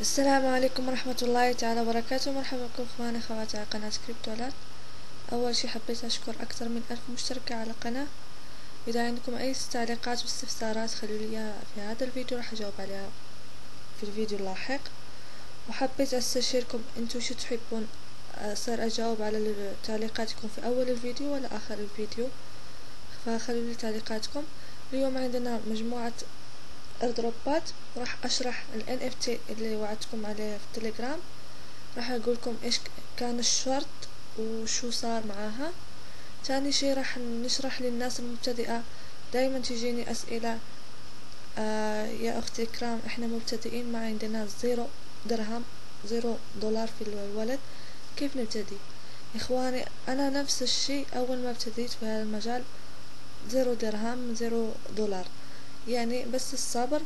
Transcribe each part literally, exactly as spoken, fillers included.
السلام عليكم ورحمة الله تعالى وبركاته. مرحبا بكم اخواني اخواتي على قناة كريبتولات. اول شي حبيت اشكر اكثر من الف مشتركة على القناة. اذا عندكم اي تعليقات واستفسارات خلوا لي في هذا الفيديو، راح اجاوب عليها في الفيديو اللاحق. وحبيت استشيركم انتو شو تحبون صار اجاوب على تعليقاتكم في اول الفيديو ولا اخر الفيديو، فخلوا لي تعليقاتكم. اليوم عندنا مجموعة اردروبات، راح اشرح ال إن إف تي اللي وعدتكم عليه في التليجرام، راح اقولكم ايش كان الشرط وشو صار معاها. تاني شي راح نشرح للناس المبتدئة، دايما تجيني اسئلة آه يا اختي كرام احنا مبتدئين ما عندنا زيرو درهم زيرو دولار في الولد كيف نبتدي؟ اخواني انا نفس الشي اول ما ابتديت في هذا المجال، زيرو درهم زيرو دولار، يعني بس الصبر.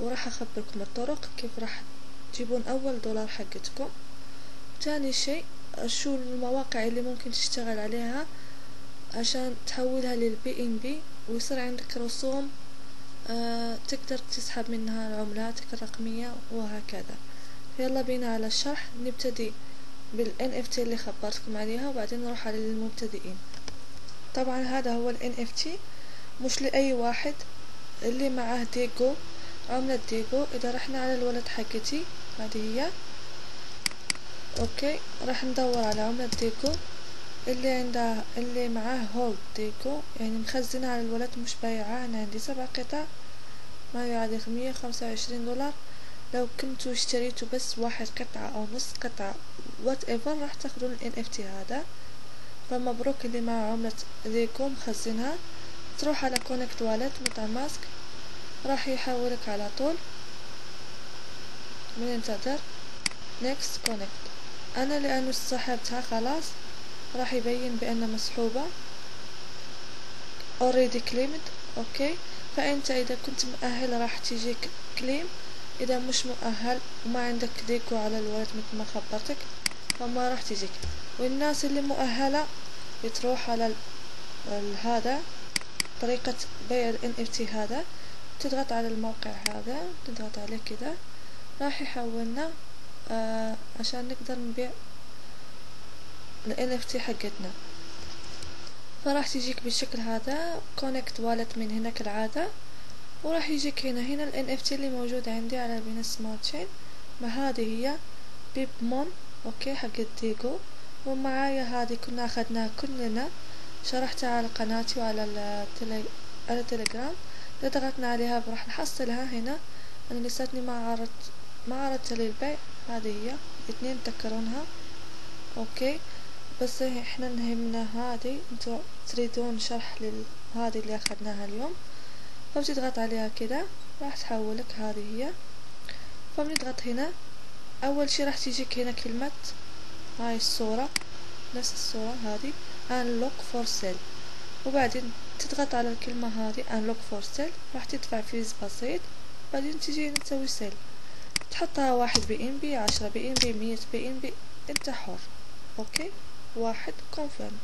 وراح اخبركم الطرق كيف راح تجيبون اول دولار حقتكم. تاني شيء شو المواقع اللي ممكن تشتغل عليها عشان تحولها للبي ان بي ويصير عندك رسوم آه تقدر تسحب منها العملاتك الرقمية وهكذا. يلا بينا على الشرح، نبتدي بالان اف تي اللي خبرتكم عليها وبعدين نروح على المبتدئين. طبعا هذا هو الان اف تي مش لاي واحد، اللي معاه ديكو عملة ديكو. اذا رحنا على الولد حقتي هذه هي، اوكي راح ندور على عملة ديكو اللي عندها اللي معاه هولد ديكو، يعني مخزنة على الولد مش بايعة. انا عندي سبع قطع ما يعادل مية خمسة وعشرين دولار. لو كنتوا اشتريتوا بس واحد قطعة او نص قطعة وات ايفر راح تاخدون ال إن إف تي هذا، فمبروك اللي معاه عملة ديكو مخزنها. تروح على كونكت والت ميتاماسك راح يحولك على طول من انتظر نيكست كونكت. انا لانه سحبتها خلاص راح يبين بان مسحوبة already claimed. اوكي فانت اذا كنت مؤهل راح تيجيك كليم، اذا مش مؤهل وما عندك ديكو على الولد مثل ما خبرتك فما راح تيجيك. والناس اللي مؤهلة بتروح على هذا طريقة بيع ال إن إف تي هذا، تضغط على الموقع هذا، تضغط عليه كده راح يحولنا آه عشان نقدر نبيع ال إن إف تي حقتنا. فراح تجيك بالشكل هذا كونكت والت من هنا كالعادة، وراح يجيك هنا هنا ال إن إف تي اللي موجود عندي على بينانس سبارت. ما هذه هي بيب مون، اوكي حقت ديكو، ومعايا هذه كنا اخذناها كلنا، شرحتها على قناتي وعلى التلي... على التليجرام. ضغطنا عليها راح نحصلها هنا. انا لساتني ما عرضت ما عرضتها للبيع، هذه هي الاثنين تذكرونها اوكي، بس احنا نهمنا هذه، انتو تريدون شرح لل هذه اللي اخذناها اليوم. فبتضغط عليها كده راح تحولك هذه هي. فبنضغط هنا اول شي راح تيجيك هنا كلمة، هاي الصورة نفس الصورة هذه unlock for sale، وبعدين تضغط على الكلمة هذه unlock for sale، راح تدفع فيز بسيط بعدين تجي تسوي سيل، تحطها واحد بي ان بي، عشرة بي ان بي، مية بي ان بي، انت حر. اوكي واحد كونفيرم،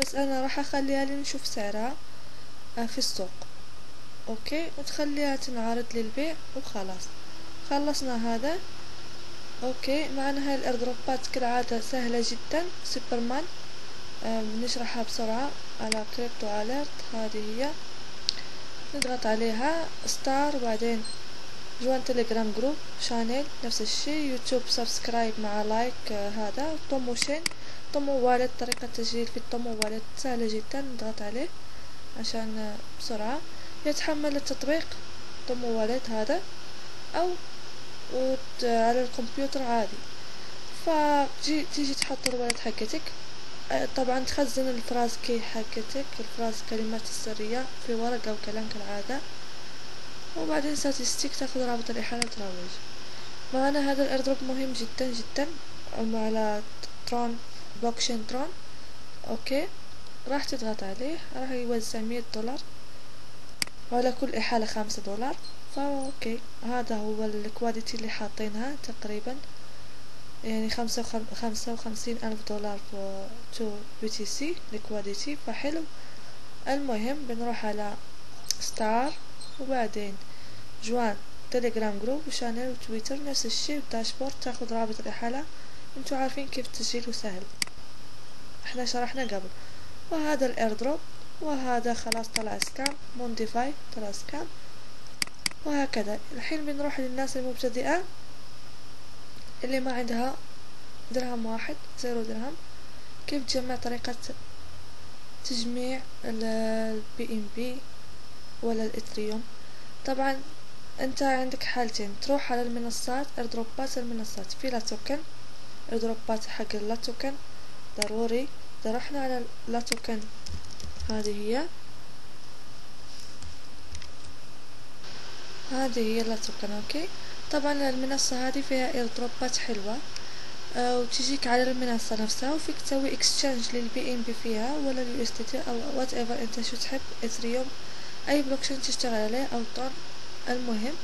بس انا راح اخليها لنشوف سعرها في السوق اوكي، وتخليها تنعرض للبيع وخلاص. خلصنا هذا اوكي. معنا هاي الاردروبات كالعادة سهلة جدا، سوبرمان بنشرحها بسرعة. على كريبتو اليرت هذه هي، نضغط عليها ستار، وبعدين جوان تليجرام جروب شانيل نفس الشي، يوتيوب سبسكرايب مع لايك هذا، طموشين طمو والد، طريقة تسجيل في الطمو والد سهلة جدا، نضغط عليه عشان بسرعة يتحمل التطبيق طمو والد هذا، او على الكمبيوتر عادي. فتجي تيجي تحط الولد حقتك، طبعا تخزن الفراز كي حقتك، الفراز كلمات السرية في ورقة أو كلام كالعادة، وبعدين ستاتستيك تاخذ رابط الإحالة وتروج. معنا هذا الأردروب مهم جدا جدا على ترون بلوكشين ترون اوكي، راح تضغط عليه راح يوزع مية دولار وعلى كل إحالة خمسة دولار. فاوكي هذا هو الكواليتي اللي حاطينها تقريبا، يعني خمسة وخمسة وخمسين ألف دولار في تو بي تي سي الكواليتي، فحلو. المهم بنروح على ستار وبعدين جوان تليجرام جروب وشانل وتويتر نفس الشي، وداشبورد تاخد رابط الإحالة، انتو عارفين كيف تسجيله سهل، احنا شرحنا قبل. وهذا الايردروب، وهذا خلاص طلع سكام، مونديفاي طلع سكام، وهكذا. الحين بنروح للناس المبتدئة اللي ما عندها درهم واحد، زيرو درهم. كيف تجمع؟ طريقة تجميع البي ام بي ولا الاتريوم. طبعا انت عندك حالتين، تروح على المنصات، اردروبات المنصات، في لاتوكن اردروبات حق اللاتوكن ضروري. اذا رحنا على اللاتوكن هذه هي هذه هي اللاتوكن. اوكي، طبعا المنصة هذه فيها اردروبات حلوة، أه وتجيك على المنصة نفسها، وفيك تسوي اكستشينج للبي ام بي فيها ولا اليو اس دي تي او وات ايفر انت شو تحب، اثريوم، اي بلوكشين تشتغل عليه او ترون. المهم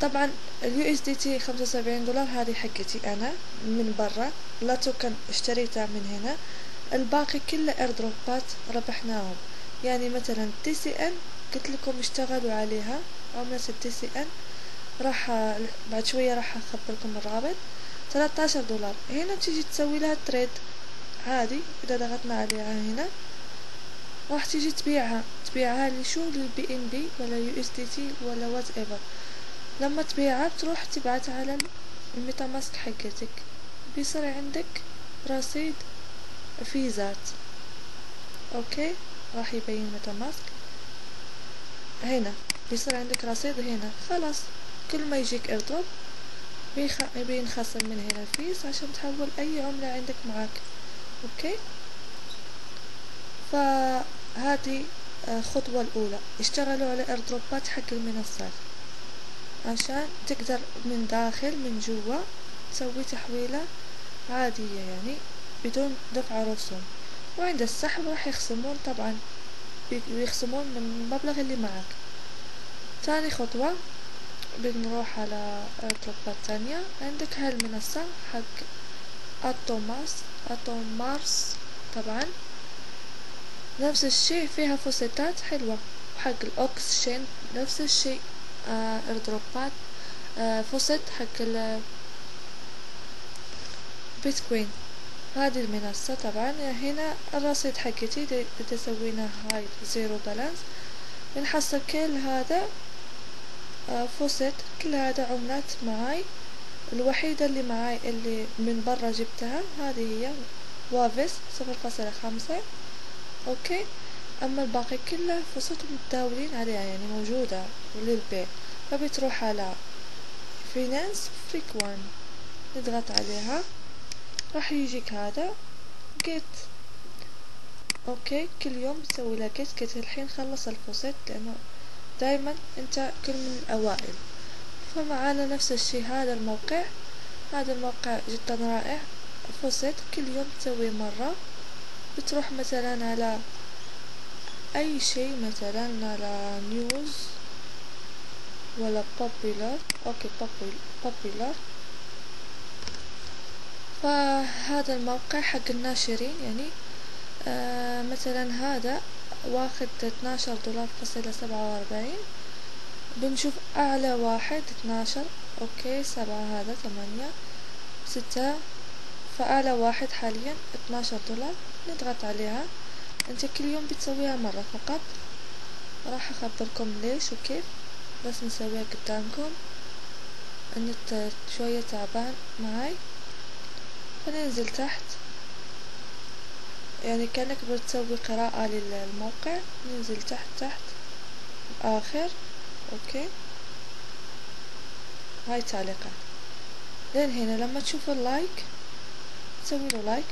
طبعا اليو اس دي تي خمسة وسبعين دولار، هذه حقتي انا من برا، لا توكن اشتريتها من هنا، الباقي كله ايردروبات ربحناهم. يعني مثلا تي سي ان قلت لكم اشتغلوا عليها، عملة التي سي ان راح بعد شوية راح اخبركم الرابط، ثلاثة عشر دولار. هنا تيجي تسوي لها تريد عادي، اذا ضغطنا عليها هنا راح تيجي تبيعها تبيعها لشو؟ للبي ان بي ولا يو اس دي تي ولا وات ايفر. لما تبيعها بتروح تبعتها على الميتاماسك حقتك، بيصير عندك رصيد فيزات. اوكي، راح يبين ميتاماسك هنا، بيصير عندك رصيد هنا. خلاص كل ما يجيك ايردروب بينخصم من هنا الفيز عشان تحول اي عملة عندك معاك. اوكي، فهذه الخطوة الاولى، اشتغلوا على ايردروبات حق المنصات عشان تقدر من داخل من جوا تسوي تحويلة عادية يعني بدون دفع رسوم. وعند السحب راح يخصمون، طبعا بيخصمون من المبلغ اللي معك. ثاني خطوة بنروح على ايردروبات تانية، عندك هالمنصة حق اتوماس اتومارس، طبعا نفس الشيء، فيها فوسيتات حلوة. وحق الاوكسشين نفس الشيء، آه ايردروبات، آه فوسيت حق البيتكوين، هذه المنصة. طبعا هنا الرصيد حقتي تسوينا هاي زيرو بالانس، بنحصل كل هذا فوسيت، كل هذا عملات معاي. الوحيدة اللي معاي اللي من برا جبتها هذه هي وافيس صفر فاصلة خمسة. اوكي، اما الباقي كله فوسيت متداولين عليها يعني موجودة للبيع. فبتروح على فينانس فريكوان، نضغط عليها راح يجيك هذا جيت. اوكي، كل يوم بتسوي لها جيت جيت. الحين خلص الفوسيت لانه دايما انت كل من الاوائل. فمعانا نفس الشي هذا الموقع، هذا الموقع جدا رائع، فوسيت كل يوم تسوي مرة. بتروح مثلا على اي شيء، مثلا على نيوز ولا بوبيلر. اوكي، بوبيلر، فهذا الموقع حق الناشرين يعني، آه مثلا هذا واخد اتناشر دولار فاصلة سبعة واربعين، بنشوف اعلى واحد اتناشر. اوكي، سبعة، هذا ثمانية، ستة، فاعلى واحد حاليا اتناشر دولار. نضغط عليها، انت كل يوم بتسويها مرة فقط، راح اخبركم ليش وكيف، بس نسويها قدامكم. النت شوية تعبان معاي، فننزل تحت يعني كأنك بتسوي قراءة للموقع. ننزل تحت تحت آخر. اوكي، هاي تعليقة لين هنا. لما تشوف اللايك تسوي له لايك.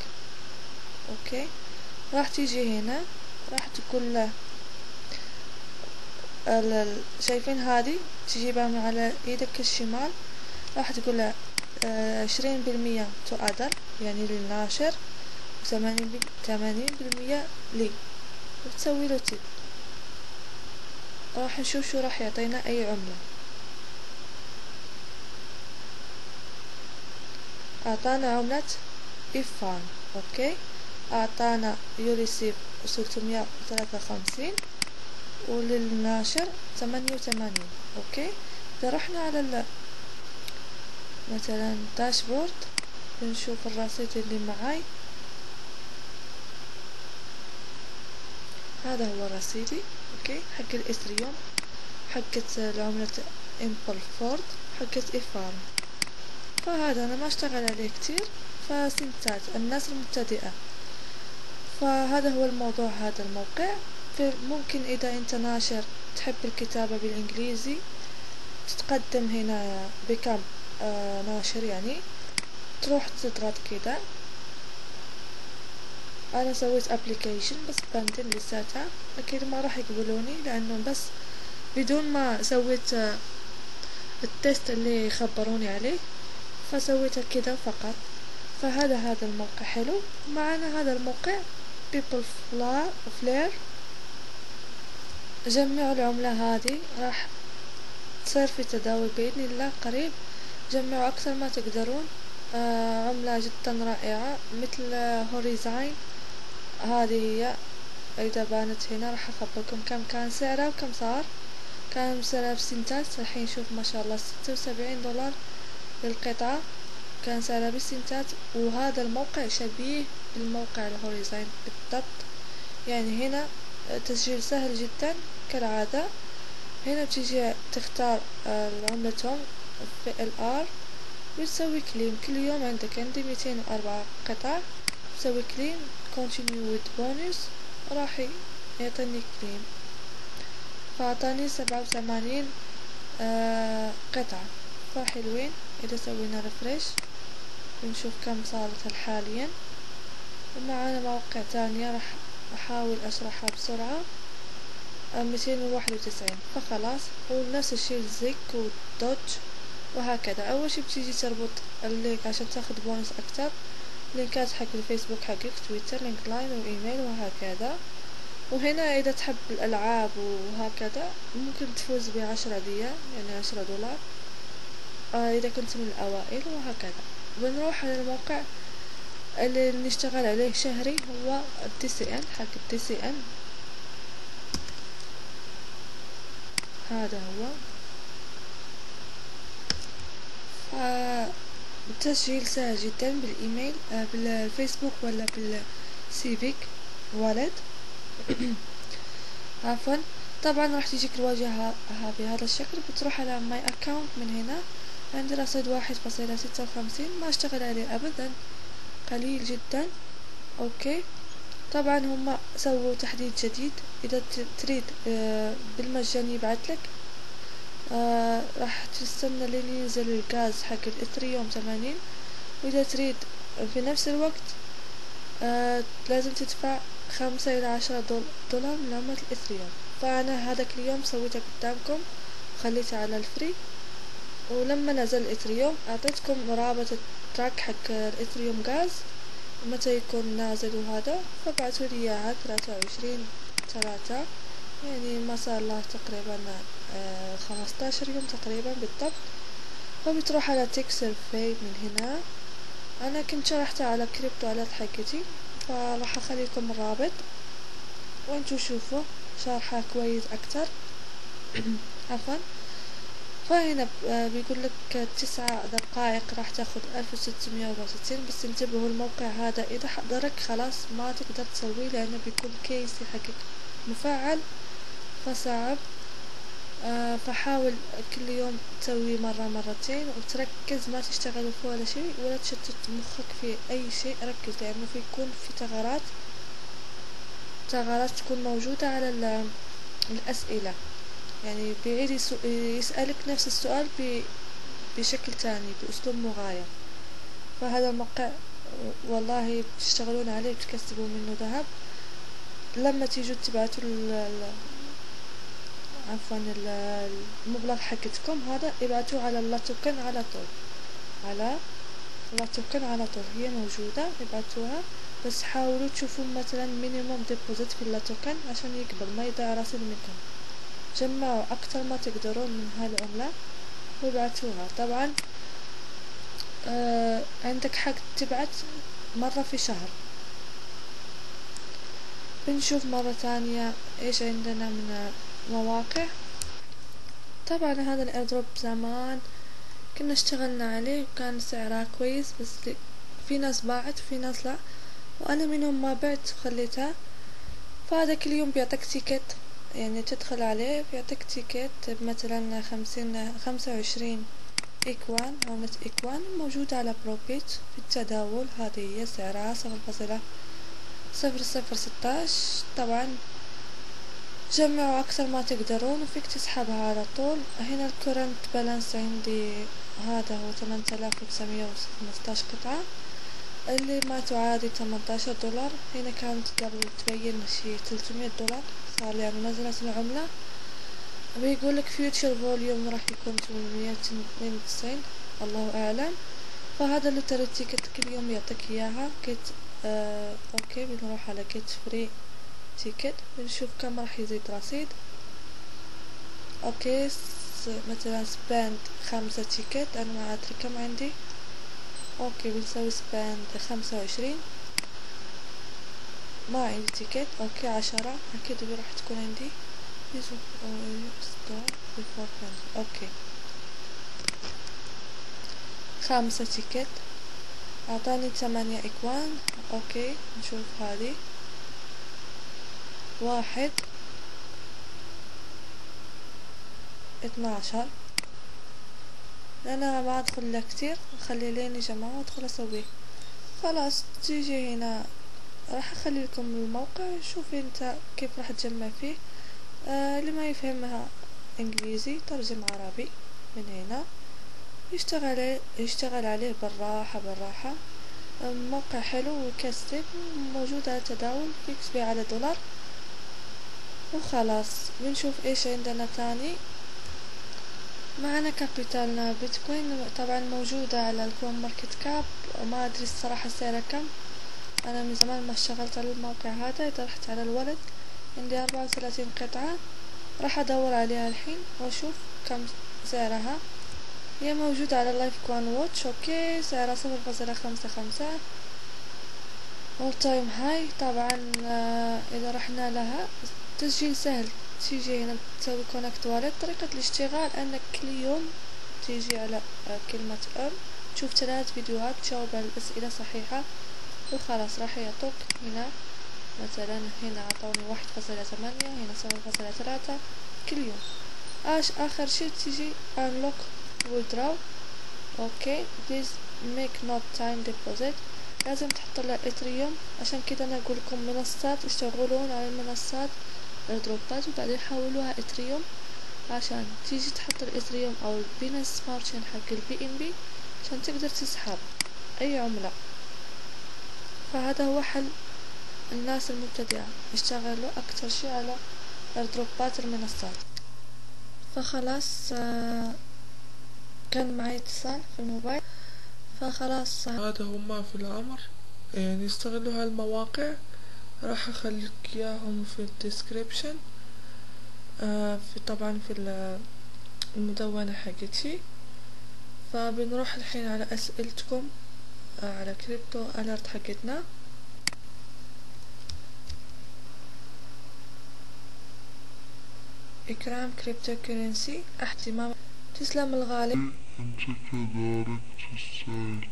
اوكي، راح تيجي هنا راح تقول له شايفين هذه، تجيبها من على ايدك الشمال، راح تقول له عشرين بالمية تو أدر يعني للناشر، وثمانين ثمانين بالمية لي، وتسوي له تيب. راح نشوف شو راح يعطينا أي عملة. أعطانا عملة إيفان، أوكي، أعطانا يوليسيب ستمية وثلاثة وخمسين، وللناشر ثمانية وثمانين. أوكي، إذا رحنا على مثلا داشبورد بنشوف الرصيد اللي معاي، هذا هو رصيدي اوكي حق الإثريوم، حقت العملة إمبل فورد، حقت إفارم. فهذا أنا ما اشتغل عليه كتير، فسنتات الناس المبتدئة. فهذا هو الموضوع هذا الموقع. ممكن إذا أنت ناشر تحب الكتابة بالإنجليزي تتقدم هنا بكم آه ناشر، يعني تروح تضغط كده. أنا سويت أبليكيشن بس باندل لساتها، أكيد ما راح يقبلوني لأنه بس بدون ما سويت آه التست اللي خبروني عليه، فسويتها كده فقط. فهذا هذا الموقع حلو. معنا هذا الموقع بيبل فلار، جمعوا العملة هذه راح تصير في تداول بإذن الله قريب. جمعوا أكثر ما تقدرون، آه عملة جدا رائعة مثل هوريزاين. هذه هي إذا بانت هنا راح أخبركم كم كان سعرها وكم صار. كان سعرها في سنتات، الحين نشوف ما شاء الله ستة وسبعين دولار للقطعة كان سعرها بالسنتات. وهذا الموقع شبيه بالموقع الهوريزاين بالضبط، يعني هنا تسجيل سهل جدا كالعادة. هنا بتيجي تختار عملتهم في الار وتسوي كليم. كل يوم عندك عندي ميتين وأربعة قطع، تسوي كليم continue with bonus راح يعطيني كليم. فأعطاني سبعة وثمانين قطعة، فحلوين. إذا سوينا ريفريش بنشوف كم صارت حاليا. ومعانا موقع تانية راح أحاول أشرحها بسرعة، ميتين وواحد وتسعين. فخلاص ونفس الشيء الزيك والدوج وهكذا. أول شي بتيجي تربط اللينك عشان تاخد بونس أكتر، لينكات حق الفيسبوك حقك، تويتر، لينك لاين وإيميل وهكذا. وهنا إذا تحب الألعاب وهكذا ممكن تفوز بعشرة ديا، يعني عشرة دولار إذا كنت من الأوائل وهكذا. بنروح على الموقع اللي نشتغل عليه شهري، هو التي سي ان، حق التي سي ان. هذا هو التسجيل سهل جدا بالإيميل، بالفيسبوك ولا بالسيفيك والد عفوا. طبعا راح تجيك الواجهة بهذا الشكل، بتروح على ماي اكاونت. من هنا عندي رصيد واحد فاصلة ستة وخمسين، ما اشتغل عليه ابدا، قليل جدا اوكي. طبعا هما سووا تحديث جديد، اذا تريد آه بالمجان يبعتلك. آه راح تستنى لين ينزل الغاز حق الاثريوم ثمانين، واذا تريد في نفس الوقت آه لازم تدفع خمسة الى عشرة دولار من عملة الاثريوم. فانا هذاك اليوم سويته قدامكم، خليته على الفري. ولما نزل الاثريوم اعطيتكم رابط التراك حق الاثريوم غاز متى يكون نازل وهذا، فبعتوا لي اياها ثلاثة وعشرين ثلاثة، يعني ما صار له تقريبا آه خمستاشر يوم تقريبا بالضبط. فبتروح على تيكسيربيت من هنا، انا كنت شرحتها على كريبتولات حقتي، فراح اخليكم الرابط وانتو شوفوا شارحه كويس اكتر عفوا. فهنا بيقول لك تسعة دقائق راح تاخد ألف وستمية وأربعة وستين. بس انتبهوا الموقع هذا اذا حضرك خلاص ما تقدر تسويه، لانه بيكون كيسي حقك مفعل فصعب. آه فحاول كل يوم تسوي مرة مرتين وتركز، ما تشتغل فيه ولا شيء ولا تشتت مخك في اي شيء، ركز لانه في يكون في ثغرات ثغرات تكون موجودة على الاسئلة، يعني بيعيد يسألك نفس السؤال بشكل تاني بأسلوب مغاير. فهذا الموقع والله بتشتغلون عليه بتكسبوا منه ذهب. لما تيجوا تبعتوا عفوا المبلغ حقتكم هذا ابعتوه على الاتوكن على طول، على الاتوكن على طول هي موجودة، ابعتوها. بس حاولوا تشوفوا مثلا مينيموم ديبوزيت في الاتوكن عشان يقبل ما يضيع رصيد منكم. جمعوا اكثر ما تقدرون من هالعملة وابعتوها. طبعا آه عندك حق تبعت مرة في شهر. بنشوف مرة ثانية ايش عندنا من مواقع. طبعا هذا الادروب زمان كنا اشتغلنا عليه وكان سعره كويس، بس في ناس باعت وفي ناس لا، وانا منهم ما بعت وخليتها. فهذا كل يوم بيعطيك تيكت، يعني تدخل عليه بيعطيك تيكت مثلا خمسين خمسة وعشرين إكوان، عملة إكوان موجودة على بروبيت في التداول. هذه هي سعرها صفر فاصلة صفر صفر ستة عشر. طبعا جمعوا أكثر ما تقدرون وفيك تسحبها على طول. هنا الكورنت بالانس عندي هذا هو ثمانية آلاف وتسعمية وخمسطعش قطعة اللي ما تعادل ثمانطعش دولار. هنا كانت قبل تبين شي ثلاثمية دولار، صار لي يعني نزلت العملة. بيقولك فيوتشر فوليوم راح يكون ثمانمية واثنين وتسعين، الله أعلم. فهذا اللي ترى التيكت كل يوم يعطيك إياها كيت. آه أوكي، بنروح على كيت فري تيكت بنشوف كم راح يزيد رصيد. أوكي مثلا سباند خمسة تيكت، أنا ما أدري كم عندي. أوكي بنسوي سباند خمسة وعشرين، ما عندي تيكت. أوكي عشرة أكيد راح تكون عندي. اوكي خمسة تيكت، اعطاني ثمانية اكوان. اوكي نشوف هذه واحد اثناشر. انا ما ادخل لا كتير، خلي ليني جماعة وادخل اسويه خلاص. تيجي هنا راح اخلي لكم الموقع، شوفي انت كيف راح تجمع فيه. آه اللي ما يفهمها انجليزي ترجم عربي من هنا، يشتغل يشتغل عليه بالراحة بالراحة. موقع حلو وكسب، موجود على التداول، بكسبي على دولار وخلاص. بنشوف ايش عندنا تاني. معنا كابيتالنا بيتكوين، طبعا موجودة على الكوين ماركت كاب. ما ادري الصراحة سعرها كم، انا من زمان ما اشتغلت على الموقع هذا، طرحت على الولد. عندي أربعة وثلاثين قطعة، راح أدور عليها الحين وأشوف كم سعرها. هي موجودة على اللايف كوان ووتش. أوكي سعرها صفر فاصلة خمسة خمسة all time high. طبعا إذا رحنا لها تسجيل سهل، تيجي هنا تسوي كونكت والد. طريقة الاشتغال أنك كل يوم تيجي على كلمة أم، تشوف ثلاث فيديوهات، تجاوب على الأسئلة صحيحة وخلاص راح يعطوك. هنا مثلا هنا عطوني واحد فاصلة ثمانية، هنا صفر فاصلة ثلاثة كل يوم. اش اخر شي تيجي unlock withdraw. اوكي please make not time deposit، لازم تحط لها اثريوم. عشان كده انا اقول لكم منصات، اشتغلون على المنصات الدروبات وبعدين حولوها اثريوم، عشان تيجي تحط الاثريوم او البينانس سبارت حق البي ام بي عشان تقدر تسحب اي عملة. فهذا هو حل الناس المبتدئة، يشتغلوا أكتر شي على دروبات المنصات. فخلاص كان معي اتصال في الموبايل، فخلاص هذا هما في الأمر، يعني يستغلوا هالمواقع. راح أخليك إياهم في الديسكريبشن، في طبعا في المدونة حقتي. فبنروح الحين على أسئلتكم على كريبتو ألرت حقتنا. إكرام كريبتو كرنسي، احتمام، تسلم الغالي، أنت كذلك تسعد.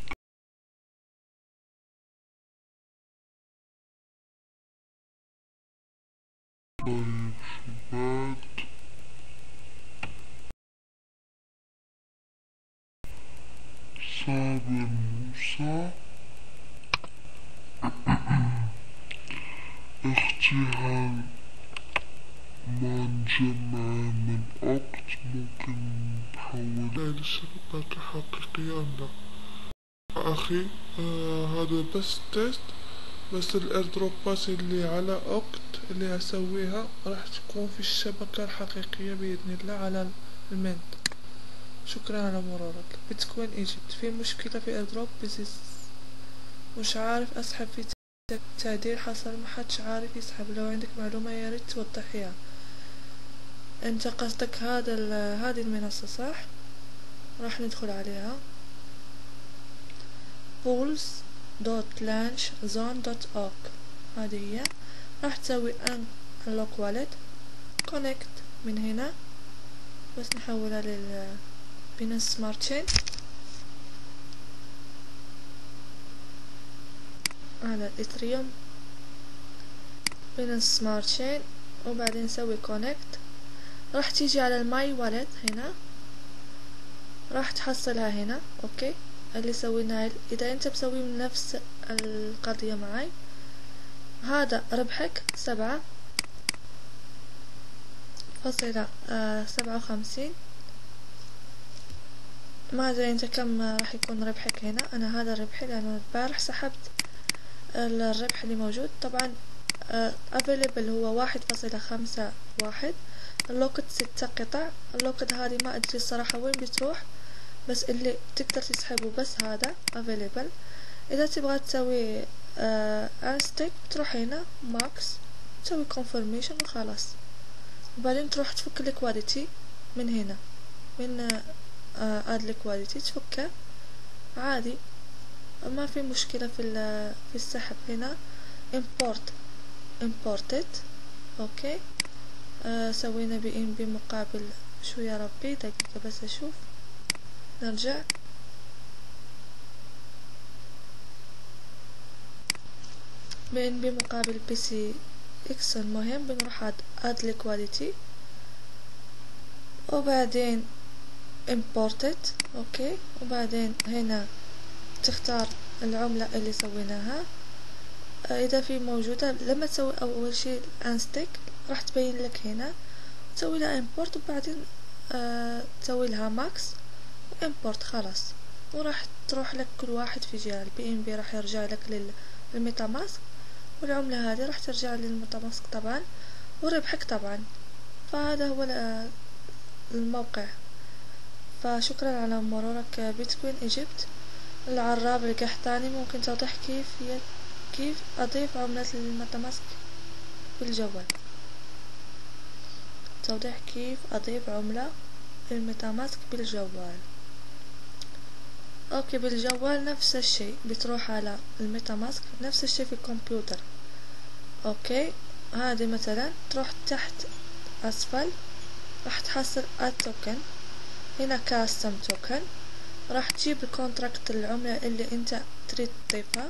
طيب شباب، صابر موسى، اختي هل ما نجمع من عقد ممكن نحولها لشركة حقيقية؟ لا أخي، آه هذا بس تيست، بس الإيردروبات اللي على عقد اللي هسويها راح تكون في الشبكة الحقيقية بإذن الله على المنت. شكرا على مرورك. بيتكوين إيجيبت في مشكلة في إيردروب بيز، مش عارف أسحب في تعديل حصل، محدش عارف يسحب. لو عندك معلومة ياريت توضحيها. انت قصدك هذا هذه المنصة صح؟ راح ندخل عليها بولز دوت لانش زون دوت أورج. هذه هي، راح تسوي ان لوك والد كونكت من هنا. بس نحولها لل بينانس سبارت تشين. على الاثريوم بينانس سبارت تشين وبعدين نسوي كونكت. راح تيجي على الماي واليت هنا، راح تحصلها هنا. اوكي اللي سويناه، اذا انت بسوي من نفس القضية معي، هذا ربحك سبعة فاصلة سبعة وخمسين. ما ادري انت كم راح يكون ربحك هنا. انا هذا ربحي لانه البارح سحبت الربح اللي موجود. طبعا افيلبل هو واحد فاصلة خمسة واحد، اللوكت ستة قطع. اللوكت هذه ما ادري الصراحة وين بتروح، بس اللي تقدر تسحبه بس هذا افيلبل. اذا تبغى تسوي انستيك تروح هنا ماكس، تسوي كونفرميشن وخلاص. وبعدين تروح تفك الكواليتي من هنا، من اد الكواليتي تفكه عادي، ما في مشكلة في في السحب هنا. import imported. اوكي آه سوينا بي ام بي مقابل شو يا ربي، دقيقة بس اشوف. نرجع بي ام بي مقابل بي سي اكس. المهم بنروح اد اد الكواليتي وبعدين imported. اوكي وبعدين هنا تختار العملة اللي سويناها. اذا في موجودة لما تسوي اول شيء انستيك راح تبين لك هنا، تسوي لها import وبعدين آه تسوي لها ماكس وimport خلاص. وراح تروح لك كل واحد في جهة. البي ام بي راح يرجع لك للميتاماسك، والعملة هذه راح ترجع للميتاماسك طبعا، وربحك طبعا. فهذا هو الموقع. فشكرا على مرورك بيتكوين ايجيبت. العراب القحطاني، ممكن توضح كيف كيف اضيف عملة الميتاماسك بالجوال؟ توضيح كيف اضيف عملة الميتاماسك بالجوال. اوكي بالجوال نفس الشيء، بتروح على الميتاماسك نفس الشيء في الكمبيوتر. اوكي هذه مثلا تروح تحت اسفل راح تحصل التوكن، هنا كاستم توكن. راح تجيب الكونتراكت العملة اللي انت تريد تضيفها.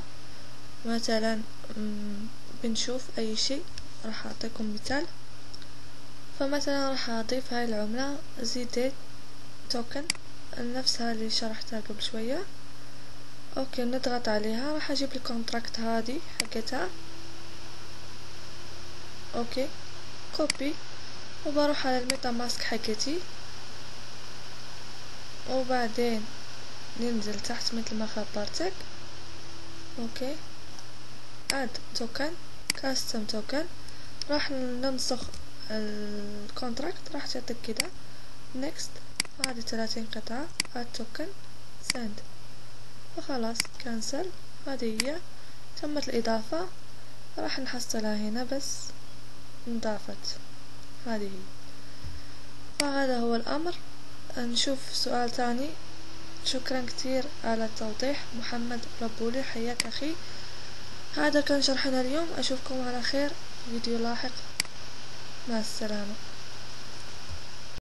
مثلا بنشوف اي شيء، راح اعطيكم مثال. فمثلا راح اضيف هاي العملة زي ديت توكن، نفسها اللي شرحتها قبل شوية. اوكي نضغط عليها، راح اجيب الكونتراكت هذه حقتها. اوكي كوبي، وبروح على الميتا ماسك حقتي، وبعدين ننزل تحت مثل ما خبرتك. اوكي اد توكن كاستم توكن، راح ننسخ الكونتراكت، راح تعطيك كده نيكست. هذه ثلاثين قطعة. اد توكن سند وخلاص كانسل. هذه هي تمت الاضافة، راح نحصلها هنا بس انضافت. هذه هي. فهذا هو الامر. نشوف سؤال تاني. شكرا كتير على التوضيح محمد ربولي، حياك اخي. هذا كان شرحنا اليوم، اشوفكم على خير فيديو لاحق، مع السلامة.